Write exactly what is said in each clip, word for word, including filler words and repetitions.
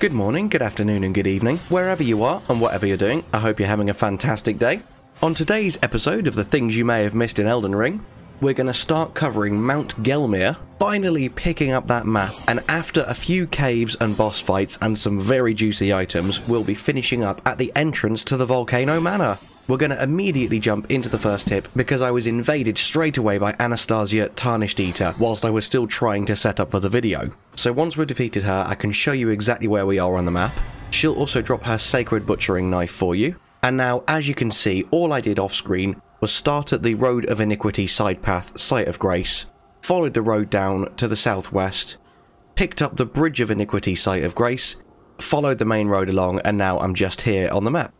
Good morning, good afternoon and good evening, wherever you are and whatever you're doing. I hope you're having a fantastic day. On today's episode of the things you may have missed in Elden Ring, we're going to start covering Mount Gelmir, finally picking up that map, and after a few caves and boss fights and some very juicy items, we'll be finishing up at the entrance to the Volcano Manor. We're going to immediately jump into the first tip because I was invaded straight away by Anastasia Tarnished Eater whilst I was still trying to set up for the video. So once we've defeated her, I can show you exactly where we are on the map. She'll also drop her sacred butchering knife for you. And now, as you can see, all I did off screen was start at the Road of Iniquity side path, Site of Grace, followed the road down to the southwest, picked up the Bridge of Iniquity Site of Grace, followed the main road along, and now I'm just here on the map.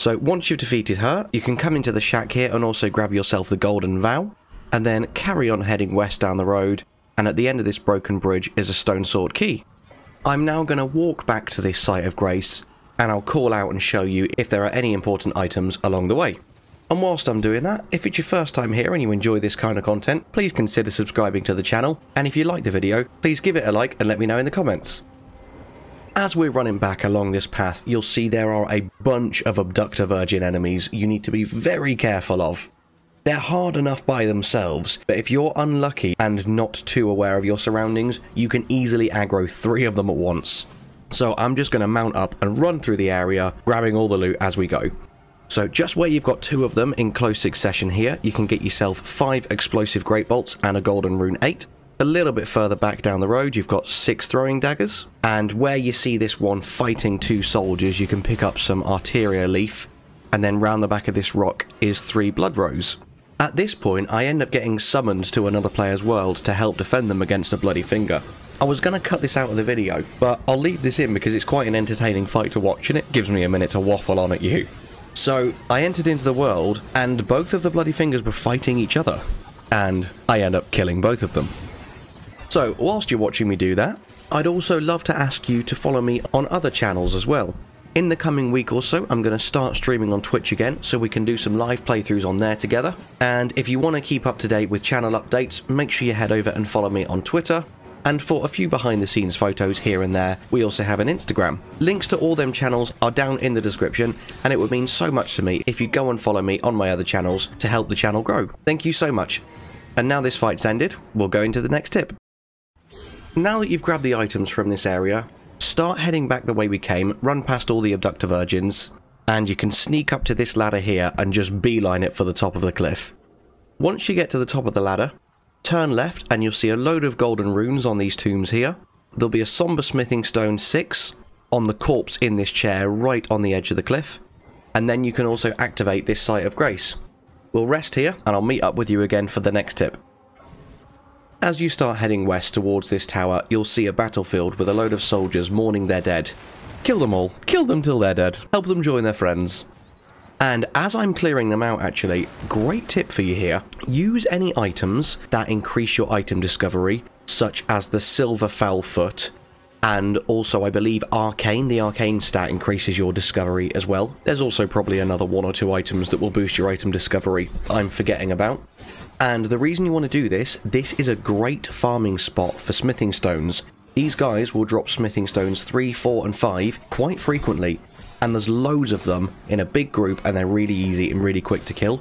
So once you've defeated her, you can come into the shack here and also grab yourself the Golden Vow, and then carry on heading west down the road, and at the end of this broken bridge is a stone sword key. I'm now going to walk back to this Site of Grace, and I'll call out and show you if there are any important items along the way. And whilst I'm doing that, if it's your first time here and you enjoy this kind of content, please consider subscribing to the channel, and if you like the video, please give it a like and let me know in the comments. As we're running back along this path, you'll see there are a bunch of Abductor Virgin enemies you need to be very careful of. They're hard enough by themselves, but if you're unlucky and not too aware of your surroundings, you can easily aggro three of them at once. So I'm just going to mount up and run through the area, grabbing all the loot as we go. So just where you've got two of them in close succession here, you can get yourself five explosive great bolts and a golden rune eight. A little bit further back down the road, you've got six throwing daggers, and where you see this one fighting two soldiers, you can pick up some Arteria Leaf, and then round the back of this rock is three Blood Rose. At this point, I end up getting summoned to another player's world to help defend them against a bloody finger. I was going to cut this out of the video, but I'll leave this in because it's quite an entertaining fight to watch, and it gives me a minute to waffle on at you. So, I entered into the world, and both of the bloody fingers were fighting each other, and I end up killing both of them. So, whilst you're watching me do that, I'd also love to ask you to follow me on other channels as well. In the coming week or so, I'm going to start streaming on Twitch again, so we can do some live playthroughs on there together. And if you want to keep up to date with channel updates, make sure you head over and follow me on Twitter. And for a few behind-the-scenes photos here and there, we also have an Instagram. Links to all them channels are down in the description, and it would mean so much to me if you'd go and follow me on my other channels to help the channel grow. Thank you so much. And now this fight's ended, we'll go into the next tip. Now that you've grabbed the items from this area, start heading back the way we came, run past all the Abductor Virgins, and you can sneak up to this ladder here and just beeline it for the top of the cliff. Once you get to the top of the ladder, turn left and you'll see a load of golden runes on these tombs here. There'll be a Somber Smithing Stone six on the corpse in this chair right on the edge of the cliff, and then you can also activate this Site of Grace. We'll rest here and I'll meet up with you again for the next tip. As you start heading west towards this tower, you'll see a battlefield with a load of soldiers mourning their dead. Kill them all. Kill them till they're dead. Help them join their friends. And as I'm clearing them out, actually, great tip for you here. Use any items that increase your item discovery, such as the Silver Foulfoot, and also, I believe, Arcane. The Arcane stat increases your discovery as well. There's also probably another one or two items that will boost your item discovery I'm forgetting about. And the reason you want to do this, this is a great farming spot for smithing stones. These guys will drop smithing stones three, four and five quite frequently, and there's loads of them in a big group, and they're really easy and really quick to kill.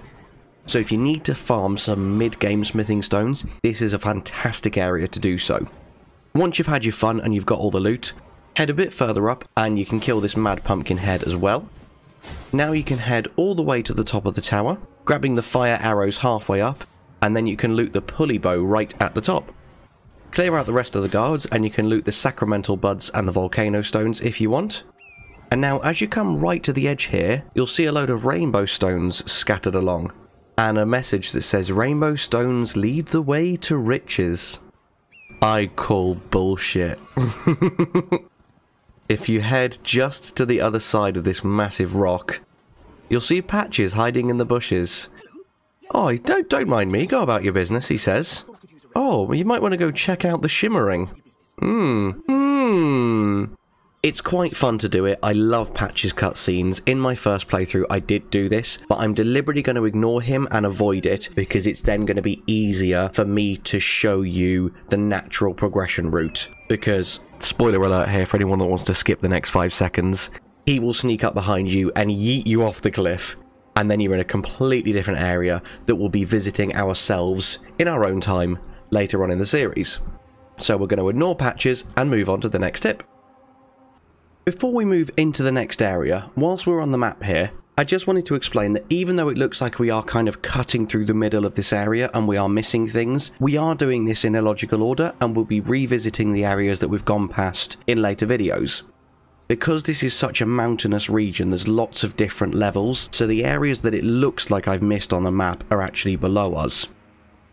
So if you need to farm some mid-game smithing stones, this is a fantastic area to do so. Once you've had your fun and you've got all the loot, head a bit further up and you can kill this mad pumpkin head as well. Now you can head all the way to the top of the tower, grabbing the fire arrows halfway up, and then you can loot the pulley bow right at the top. Clear out the rest of the guards and you can loot the sacramental buds and the volcano stones if you want. And now as you come right to the edge here, you'll see a load of rainbow stones scattered along, and a message that says rainbow stones lead the way to riches. I call bullshit. If you head just to the other side of this massive rock, you'll see Patches hiding in the bushes. Oh, don't, don't mind me, go about your business, he says. Oh, well, you might want to go check out the shimmering. Hmm, hmm. It's quite fun to do it, I love Patch's cutscenes. In my first playthrough I did do this, but I'm deliberately going to ignore him and avoid it, because it's then going to be easier for me to show you the natural progression route. Because spoiler alert here for anyone that wants to skip the next five seconds, he will sneak up behind you and yeet you off the cliff, and then you're in a completely different area that we'll be visiting ourselves in our own time later on in the series. So we're going to ignore patches and move on to the next tip. Before we move into the next area, whilst we're on the map here, I just wanted to explain that even though it looks like we are kind of cutting through the middle of this area and we are missing things, we are doing this in illogical order and we'll be revisiting the areas that we've gone past in later videos. Because this is such a mountainous region, there's lots of different levels, so the areas that it looks like I've missed on the map are actually below us.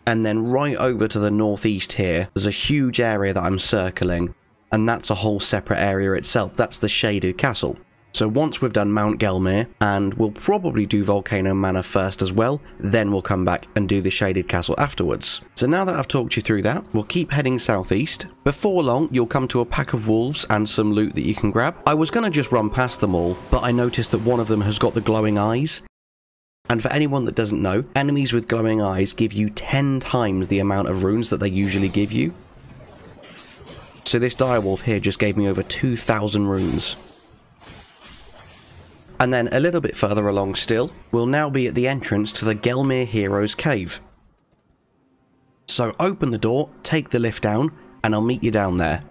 And then right over to the northeast here, there's a huge area that I'm circling. And that's a whole separate area itself. That's the Shaded Castle. So once we've done Mount Gelmir, and we'll probably do Volcano Manor first as well, then we'll come back and do the Shaded Castle afterwards. So now that I've talked you through that, we'll keep heading southeast. Before long, you'll come to a pack of wolves and some loot that you can grab. I was going to just run past them all, but I noticed that one of them has got the glowing eyes. And for anyone that doesn't know, enemies with glowing eyes give you ten times the amount of runes that they usually give you. So this direwolf here just gave me over two thousand runes. And then a little bit further along still, we'll now be at the entrance to the Gelmir Heroes Cave. So open the door, take the lift down, and I'll meet you down there.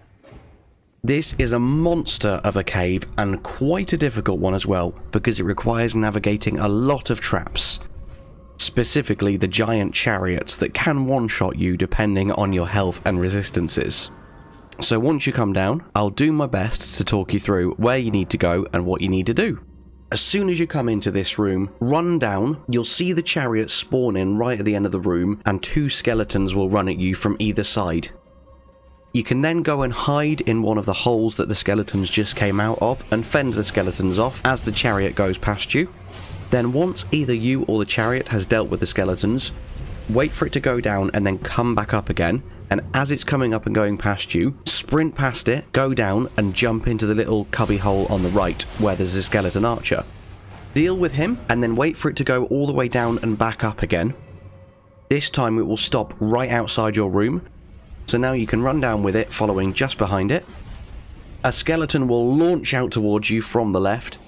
This is a monster of a cave, and quite a difficult one as well, because it requires navigating a lot of traps. Specifically the giant chariots that can one-shot you depending on your health and resistances. So once you come down, I'll do my best to talk you through where you need to go and what you need to do. As soon as you come into this room, run down, you'll see the chariot spawn in right at the end of the room, and two skeletons will run at you from either side. You can then go and hide in one of the holes that the skeletons just came out of and fend the skeletons off as the chariot goes past you. Then once either you or the chariot has dealt with the skeletons, wait for it to go down and then come back up again. And as it's coming up and going past you, sprint past it, go down and jump into the little cubby hole on the right where there's a skeleton archer. Deal with him and then wait for it to go all the way down and back up again. This time it will stop right outside your room. So now you can run down with it, following just behind it. A skeleton will launch out towards you from the left.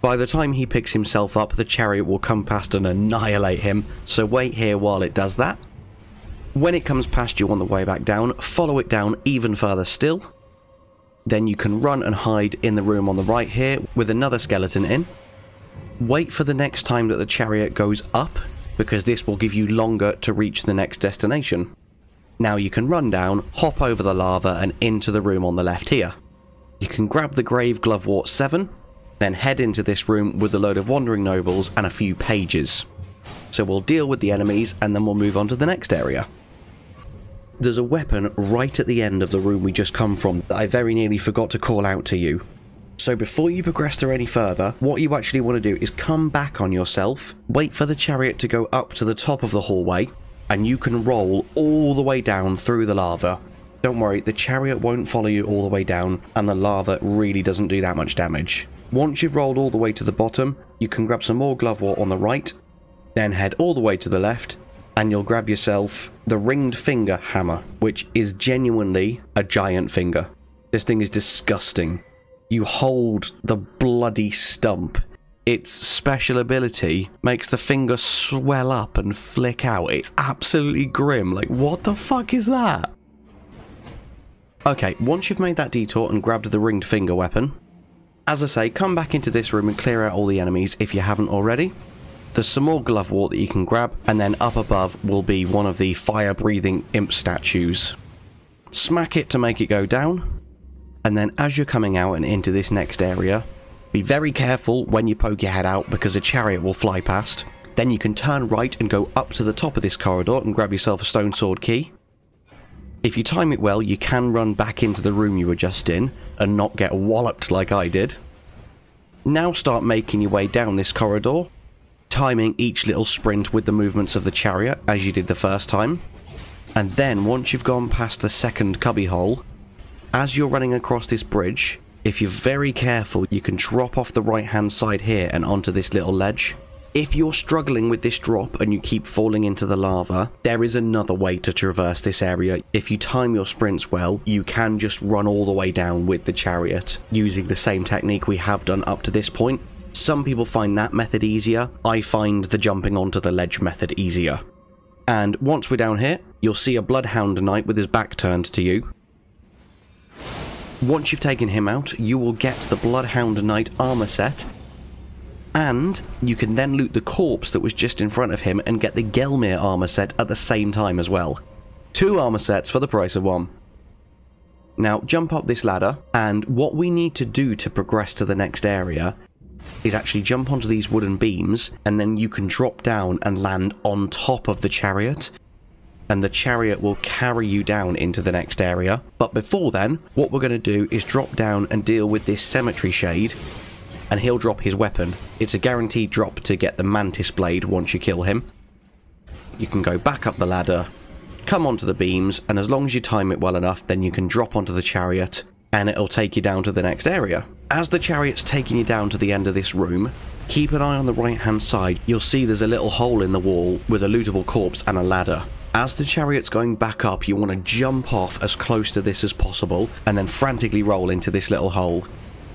By the time he picks himself up, the chariot will come past and annihilate him. So wait here while it does that. When it comes past you on the way back down, follow it down even further still. Then you can run and hide in the room on the right here with another skeleton in. Wait for the next time that the chariot goes up, because this will give you longer to reach the next destination. Now you can run down, hop over the lava and into the room on the left here. You can grab the Grave Glovewort seven, then head into this room with a load of wandering nobles and a few pages. So we'll deal with the enemies and then we'll move on to the next area. There's a weapon right at the end of the room we just come from that I very nearly forgot to call out to you. So before you progress through any further, what you actually want to do is come back on yourself, wait for the chariot to go up to the top of the hallway, and you can roll all the way down through the lava. Don't worry, the chariot won't follow you all the way down, and the lava really doesn't do that much damage. Once you've rolled all the way to the bottom, you can grab some more glovewort on the right, then head all the way to the left, and you'll grab yourself the Ringed Finger Hammer, which is genuinely a giant finger. This thing is disgusting. You hold the bloody stump. Its special ability makes the finger swell up and flick out. It's absolutely grim. Like, what the fuck is that? Okay, once you've made that detour and grabbed the Ringed Finger weapon, as I say, come back into this room and clear out all the enemies if you haven't already. There's some more glovewort that you can grab, and then up above will be one of the fire-breathing imp statues. Smack it to make it go down, and then as you're coming out and into this next area, be very careful when you poke your head out because a chariot will fly past. Then you can turn right and go up to the top of this corridor and grab yourself a stone sword key. If you time it well, you can run back into the room you were just in and not get walloped like I did. Now start making your way down this corridor, timing each little sprint with the movements of the chariot as you did the first time. And then once you've gone past the second cubbyhole, as you're running across this bridge, if you're very careful, you can drop off the right hand side here and onto this little ledge. If you're struggling with this drop and you keep falling into the lava, there is another way to traverse this area. If you time your sprints well, you can just run all the way down with the chariot, using the same technique we have done up to this point. Some people find that method easier. I find the jumping onto the ledge method easier. And once we're down here, you'll see a Bloodhound Knight with his back turned to you. Once you've taken him out, you will get the Bloodhound Knight Armor Set, and you can then loot the corpse that was just in front of him and get the Gelmir armor set at the same time as well. Two armor sets for the price of one. Now jump up this ladder, and what we need to do to progress to the next area is actually jump onto these wooden beams, and then you can drop down and land on top of the chariot, and the chariot will carry you down into the next area. But before then, what we're going to do is drop down and deal with this Cemetery Shade, and he'll drop his weapon. It's a guaranteed drop to get the Mantis Blade once you kill him. You can go back up the ladder, come onto the beams, and as long as you time it well enough, then you can drop onto the chariot, and it'll take you down to the next area. As the chariot's taking you down to the end of this room, keep an eye on the right-hand side. You'll see there's a little hole in the wall with a lootable corpse and a ladder. As the chariot's going back up, you want to jump off as close to this as possible, and then frantically roll into this little hole.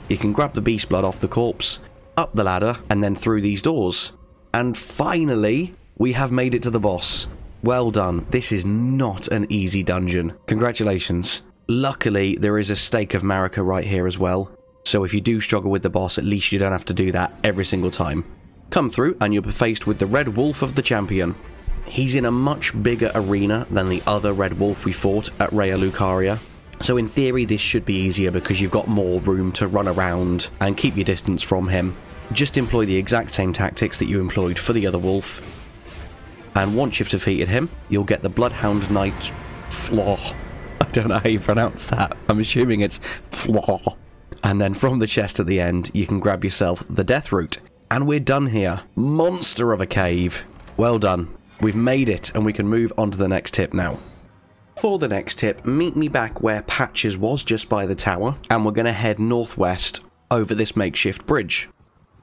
You can grab the beast blood off the corpse, up the ladder, and then through these doors. And finally, we have made it to the boss. Well done. This is not an easy dungeon. Congratulations. Luckily, there is a stake of Marika right here as well. So if you do struggle with the boss, at least you don't have to do that every single time. Come through, and you'll be faced with the Red Wolf of the Champion. He's in a much bigger arena than the other Red Wolf we fought at Raya Lucaria. So in theory, this should be easier because you've got more room to run around and keep your distance from him. Just employ the exact same tactics that you employed for the other wolf. And once you've defeated him, you'll get the Bloodhound Knight Flaw. I don't know how you pronounce that. I'm assuming it's Flaw. And then from the chest at the end, you can grab yourself the Death Root. And we're done here. Monster of a cave. Well done. We've made it, and we can move on to the next tip now. For the next tip, meet me back where Patches was, just by the tower, and we're going to head northwest over this makeshift bridge.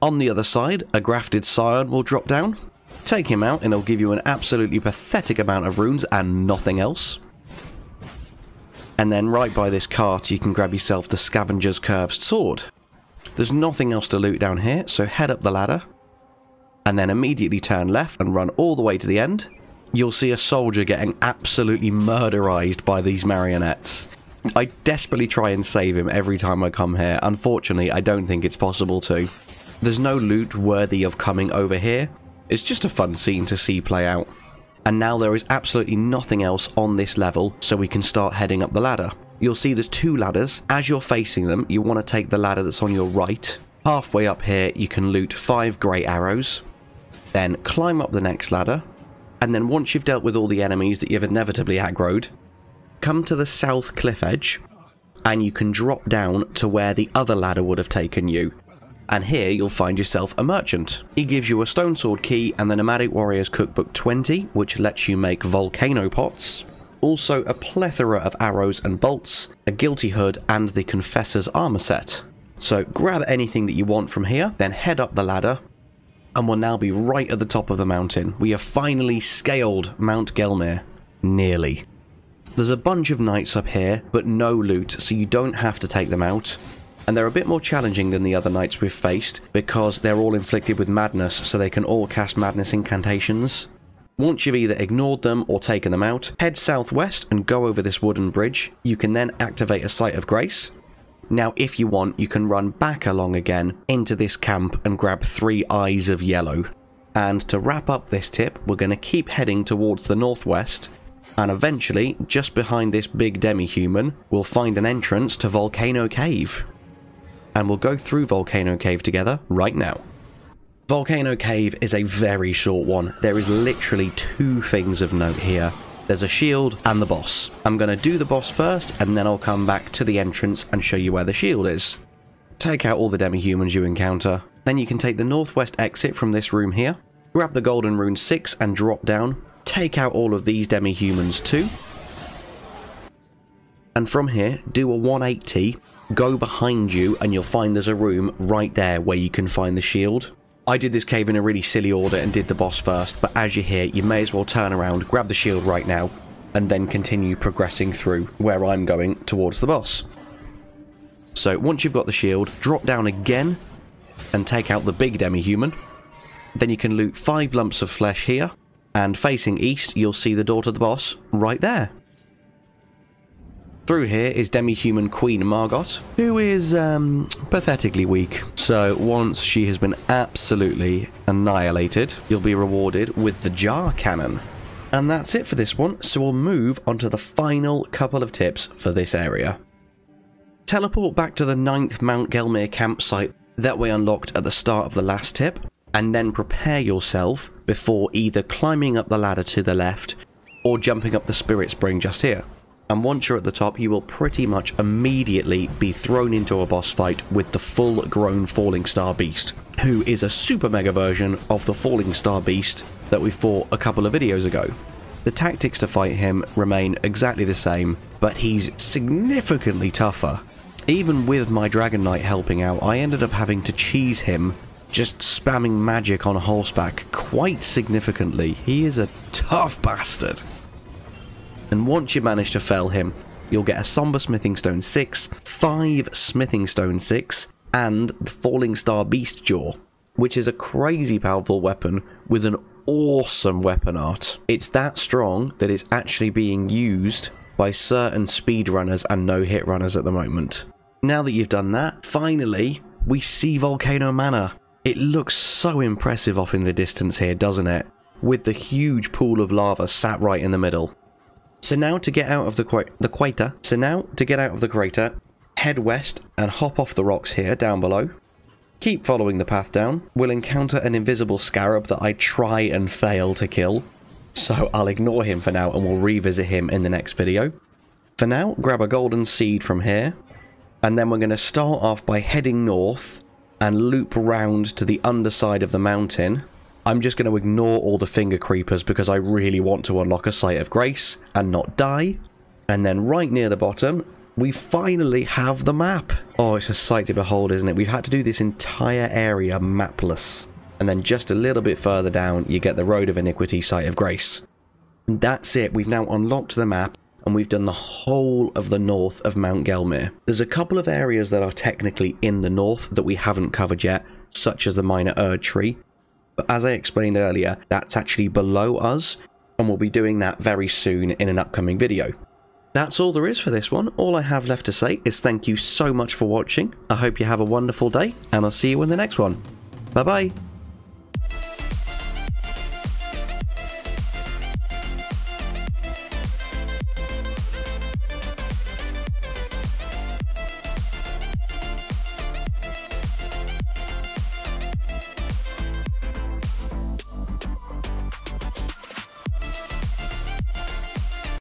On the other side, a Grafted Scion will drop down. Take him out and he'll give you an absolutely pathetic amount of runes and nothing else. And then right by this cart, you can grab yourself the Scavenger's Curved Sword. There's nothing else to loot down here, so head up the ladder, and then immediately turn left and run all the way to the end. You'll see a soldier getting absolutely murderized by these marionettes. I desperately try and save him every time I come here. Unfortunately, I don't think it's possible to. There's no loot worthy of coming over here. It's just a fun scene to see play out. And now there is absolutely nothing else on this level, so we can start heading up the ladder. You'll see there's two ladders. As you're facing them, you want to take the ladder that's on your right. Halfway up here, you can loot five grey arrows. Then climb up the next ladder. And then once you've dealt with all the enemies that you've inevitably aggroed, come to the south cliff edge, and you can drop down to where the other ladder would have taken you. And here you'll find yourself a merchant. He gives you a stone sword key and the Nomadic Warrior's Cookbook twenty, which lets you make Volcano Pots. Also a plethora of arrows and bolts, a guilty hood, and the Confessor's Armor Set. So grab anything that you want from here, then head up the ladder, and we'll now be right at the top of the mountain. We have finally scaled Mount Gelmir. Nearly. There's a bunch of knights up here, but no loot, so you don't have to take them out. And they're a bit more challenging than the other knights we've faced, because they're all inflicted with madness, so they can all cast madness incantations. Once you've either ignored them or taken them out, head southwest and go over this wooden bridge. You can then activate a Site of Grace. Now, if you want, you can run back along again into this camp and grab three eyes of yellow. And to wrap up this tip, we're going to keep heading towards the northwest, and eventually, just behind this big demi-human, we'll find an entrance to Volcano Cave. And we'll go through Volcano Cave together right now. Volcano Cave is a very short one. There is literally two things of note here. There's a shield and the boss. I'm going to do the boss first, and then I'll come back to the entrance and show you where the shield is. Take out all the demi-humans you encounter. Then you can take the northwest exit from this room here. Grab the golden rune six and drop down. Take out all of these demi-humans too. And from here, do a one eighty. Go behind you and you'll find there's a room right there where you can find the shield. I did this cave in a really silly order and did the boss first, but as you're here, you may as well turn around, grab the shield right now, and then continue progressing through where I'm going towards the boss. So once you've got the shield, drop down again and take out the big demi-human. Then you can loot five lumps of flesh here, and facing east, you'll see the door to the boss right there. Through here is Demi-Human Queen Margot, who is um, pathetically weak. So once she has been absolutely annihilated, you'll be rewarded with the Jar Cannon. And that's it for this one, so we'll move on to the final couple of tips for this area. Teleport back to the ninth Mount Gelmir campsite that we unlocked at the start of the last tip, and then prepare yourself before either climbing up the ladder to the left or jumping up the spirit spring just here. And once you're at the top, you will pretty much immediately be thrown into a boss fight with the full-grown Falling Star Beast, who is a super mega version of the Falling Star Beast that we fought a couple of videos ago. The tactics to fight him remain exactly the same, but he's significantly tougher. Even with my Dragon Knight helping out, I ended up having to cheese him, just spamming magic on horseback quite significantly. He is a tough bastard. And once you manage to fell him, you'll get a Somber Smithing Stone six, five Smithing Stone six, and the Falling Star Beast Jaw, which is a crazy powerful weapon with an awesome weapon art. It's that strong that it's actually being used by certain speedrunners and no-hit runners at the moment. Now that you've done that, finally, we see Volcano Manor. It looks so impressive off in the distance here, doesn't it? With the huge pool of lava sat right in the middle. So now to get out of the cra the crater, so now to get out of the crater, head west and hop off the rocks here down below. Keep following the path down. We'll encounter an invisible scarab that I try and fail to kill, so I'll ignore him for now and we'll revisit him in the next video. For now, grab a golden seed from here, and then we're going to start off by heading north and loop round to the underside of the mountain. I'm just going to ignore all the finger creepers because I really want to unlock a Site of Grace and not die. And then right near the bottom, we finally have the map. Oh, it's a sight to behold, isn't it? We've had to do this entire area mapless. And then just a little bit further down, you get the Road of Iniquity, Site of Grace. And that's it. We've now unlocked the map and we've done the whole of the north of Mount Gelmir. There's a couple of areas that are technically in the north that we haven't covered yet, such as the Minor Erd Tree. But as I explained earlier, that's actually below us, and we'll be doing that very soon in an upcoming video. That's all there is for this one. All I have left to say is thank you so much for watching. I hope you have a wonderful day, and I'll see you in the next one. Bye-bye.